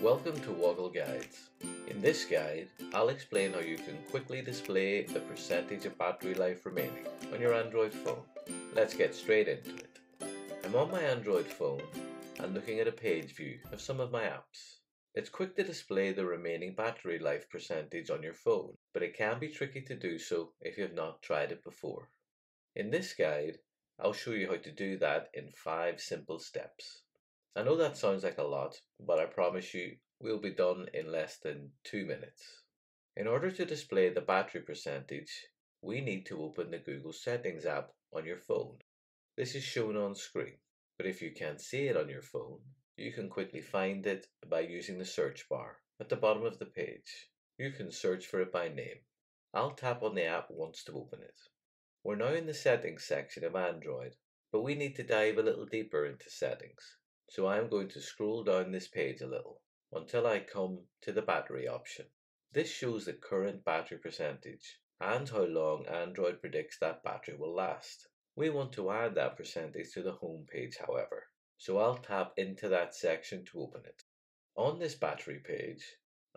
Welcome to Woggle Guides. In this guide, I'll explain how you can quickly display the percentage of battery life remaining on your Android phone. Let's get straight into it. I'm on my Android phone and looking at a page view of some of my apps. It's quick to display the remaining battery life percentage on your phone, but it can be tricky to do so if you have not tried it before. In this guide, I'll show you how to do that in 5 simple steps. I know that sounds like a lot, but I promise you we'll be done in less than 2 minutes. In order to display the battery percentage, we need to open the Google Settings app on your phone. This is shown on screen, but if you can't see it on your phone, you can quickly find it by using the search bar at the bottom of the page. You can search for it by name. I'll tap on the app once to open it. We're now in the settings section of Android, but we need to dive a little deeper into settings. So I'm going to scroll down this page a little until I come to the battery option. This shows the current battery percentage and how long Android predicts that battery will last. We want to add that percentage to the home page, however, so I'll tap into that section to open it. On this battery page,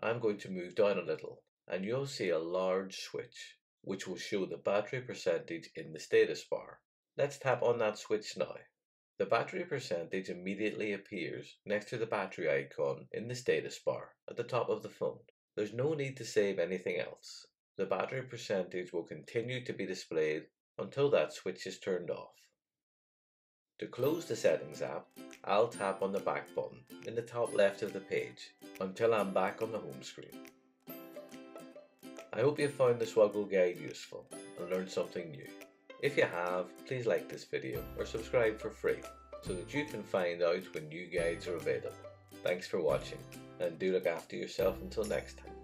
I'm going to move down a little and you'll see a large switch which will show the battery percentage in the status bar. Let's tap on that switch now. The battery percentage immediately appears next to the battery icon in the status bar at the top of the phone. There's no need to save anything else. The battery percentage will continue to be displayed until that switch is turned off. To close the settings app, I'll tap on the back button in the top left of the page until I'm back on the home screen. I hope you found this Woggle guide useful and learned something new. If you have, please like this video or subscribe for free so that you can find out when new guides are available. Thanks for watching and do look after yourself until next time.